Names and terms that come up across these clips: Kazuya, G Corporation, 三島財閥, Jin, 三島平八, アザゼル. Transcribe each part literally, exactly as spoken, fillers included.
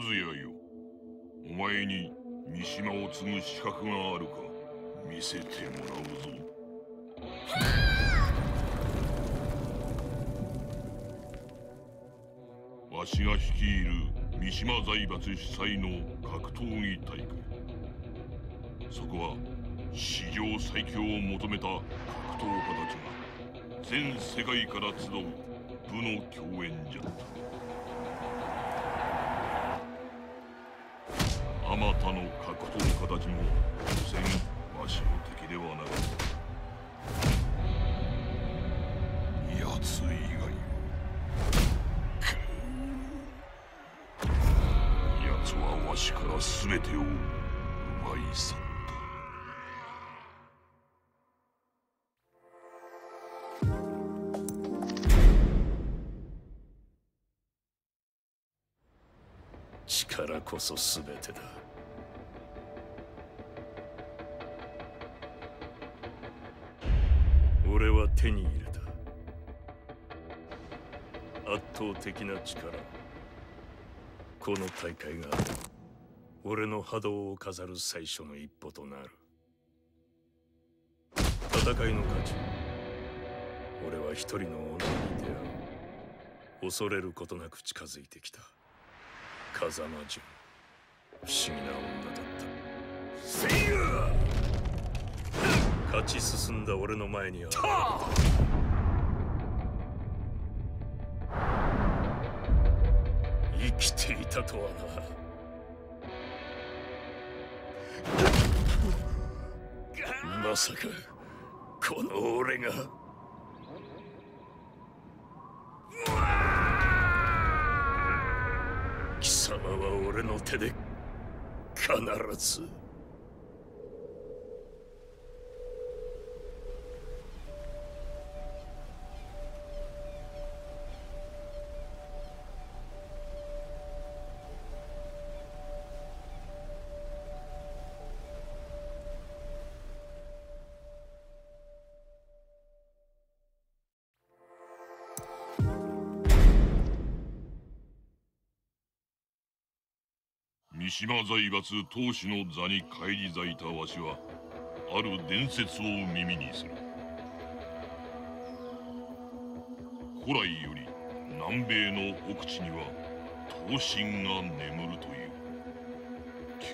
和也よ、お前に三島を継ぐ資格があるか見せてもらうぞ。わしが率いる三島財閥主催の格闘技大会、そこは史上最強を求めた格闘家たちが全世界から集う武の競演じゃった。あまたの格闘家たちも所詮わしの敵ではなかった。やつ以外やつはわしから全てを奪い去った。力こそ全てだ。俺は手に入れた圧倒的な力。この大会が俺の覇道を飾る最初の一歩となる。戦いの勝ち、俺は一人の女に出会う。恐れることなく近づいてきた。風間純、不思議な女だった。せいや！勝ち進んだ俺の前に現れた。生きていたとはな。まさかこの俺が。貴様は俺の手で必ず三島財閥当主の座に返り咲いたわしはある伝説を耳にする。古来より南米の奥地には刀身が眠るとい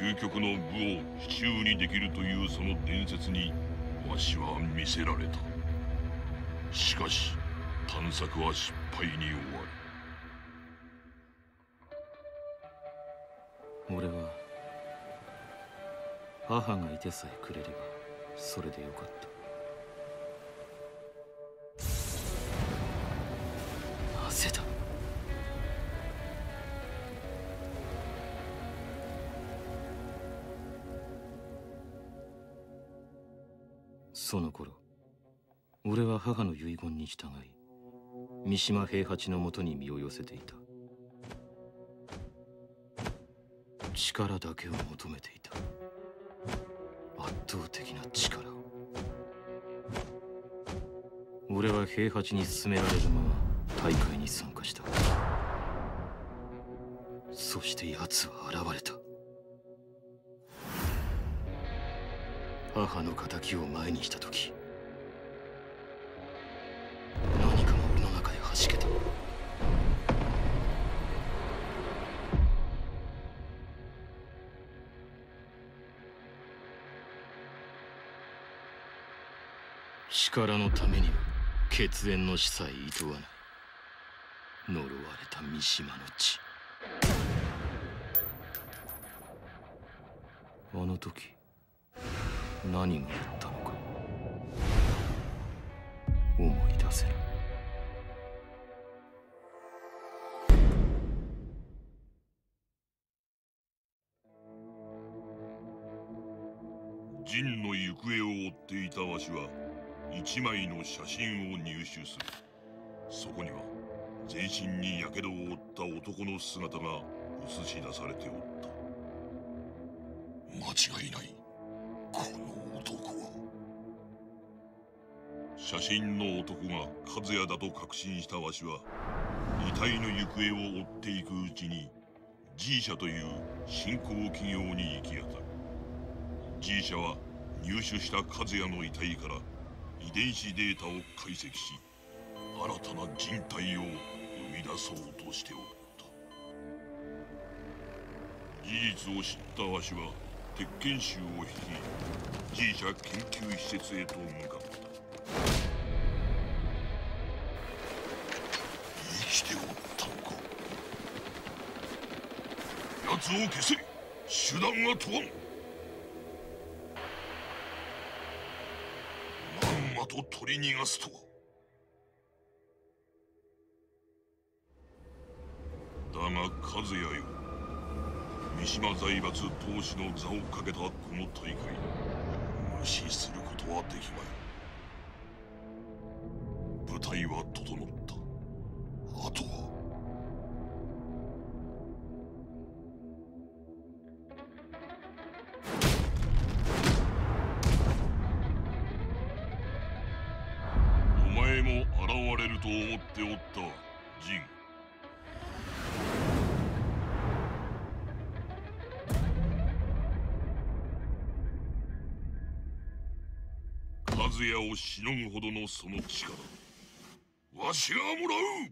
う、究極の武を手中にできるというその伝説にわしは見せられた。しかし探索は失敗に終わる。俺は母がいてさえくれればそれでよかった。なぜだ。その頃俺は母の遺言に従い三島平八のもとに身を寄せていた。力だけを求めていた。圧倒的な力を。俺は平八に勧められるまま大会に参加した。そして奴は現れた。母の仇を前にした時、何かが俺の中で弾けた。力のためには血縁の死さえいとわない呪われた三島の血。あの時何があったのか思い出せない。陣の行方を追っていたわしは一枚の写真を入手する。そこには全身に火傷を負った男の姿が映し出されておった。間違いない、この男は。写真の男が和也だと確信したわしは、遺体の行方を追っていくうちに G 社という新興企業に行き当たる。 G 社は入手した和也の遺体から遺伝子データを解析し、新たな人体を生み出そうとしておった。事実を知ったわしは鉄拳衆を率い G 社研究施設へと向かった。生きておったのか。奴を消せ。手段は問わん。 と取り逃がすとは。だが和也よ、三島財閥投資の座をかけたこの大会、無視することはできまい。舞台は整った。あとはと思っておった、ジン。和也をしのぐほどのその力、わしがもらう。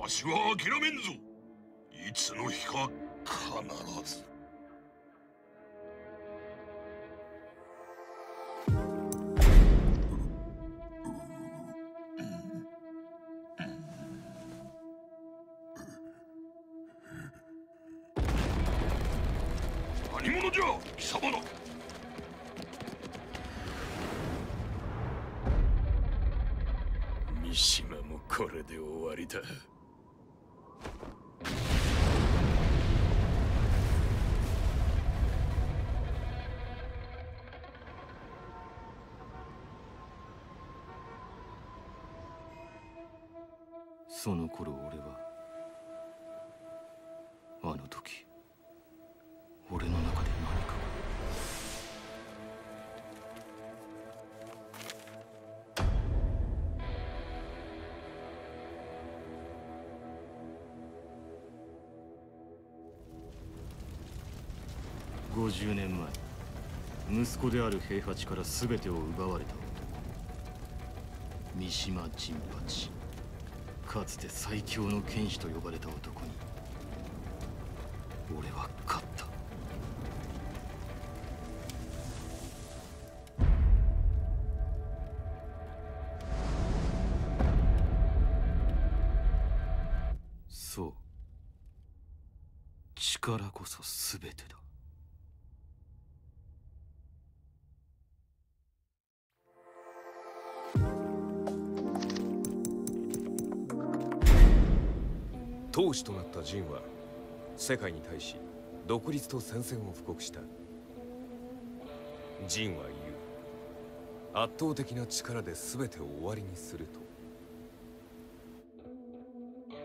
わしは諦めんぞ。いつの日か必ず。何者じゃ、貴様だ。 三島もこれで終わりだ。 その頃俺は、あの時俺の中で何かごじゅうねんまえ、息子である平八から全てを奪われた男、三島陣八。 かつて最強の剣士と呼ばれた男に俺は勝った。そう、力こそ全てだ。 同志となったジンは世界に対し独立と宣戦を布告した。ジンは言う、圧倒的な力で全てを終わりにすると。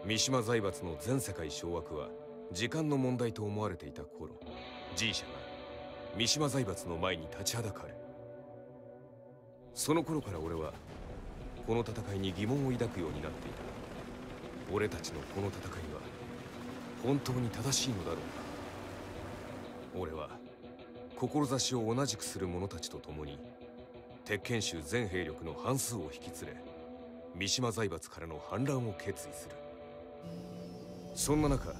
三島財閥の全世界掌握は時間の問題と思われていた頃、 G 社が三島財閥の前に立ちはだかる。その頃から俺はこの戦いに疑問を抱くようになっていた。 俺たちのこの戦いは本当に正しいのだろうか。俺は志を同じくする者たちと共に鉄拳衆全兵力の半数を引き連れ、三島財閥からの反乱を決意する。そんな中、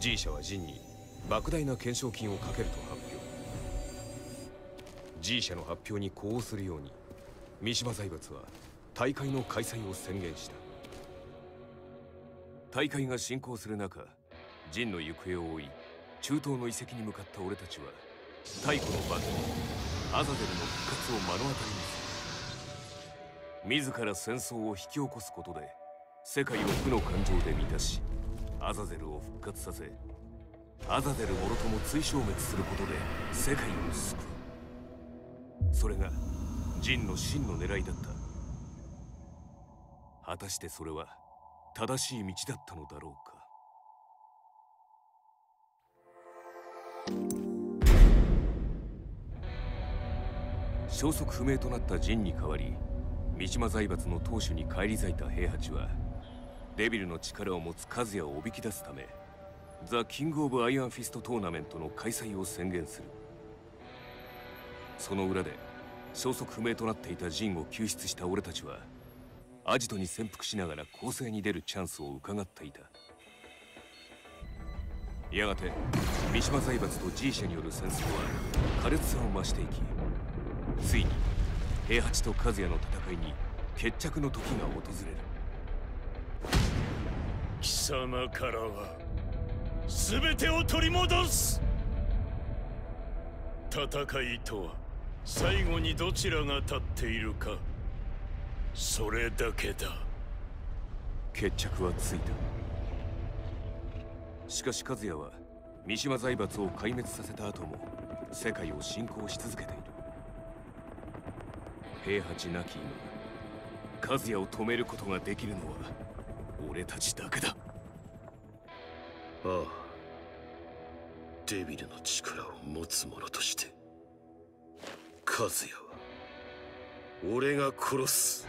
G 社は陣に莫大な懸賞金をかけると発表。 G 社の発表に呼応するように三島財閥は大会の開催を宣言した。 大会が進行する中、ジンの行方を追い中東の遺跡に向かった俺たちは、太古のバトルアザゼルの復活を目の当たりにする。自ら戦争を引き起こすことで世界を負の感情で満たし、アザゼルを復活させ、アザゼルもろとも追消滅することで世界を救う。それがジンの真の狙いだった。果たしてそれは 正しい道だったのだろうか。消息不明となったジンに代わり、三島財閥の当主に返り咲いた平八は、デビルの力を持つ和也をおびき出すため、ザ・キング・オブ・アイアンフィストトーナメントの開催を宣言する。その裏で消息不明となっていたジンを救出した俺たちは、アジトに潜伏しながら攻勢に出るチャンスを伺っていた。やがて三島財閥と G 社による戦争は苛烈さを増していき、ついに平八と和也の戦いに決着の時が訪れる。貴様からは全てを取り戻す。戦いとは最後にどちらが立っているか、それだけだ。決着はついた。しかし和也は三島財閥を壊滅させた後も世界を侵攻し続けている。平八なき今、和也を止めることができるのは俺たちだけだ。ああ、デビルの力を持つ者として和也は俺が殺す。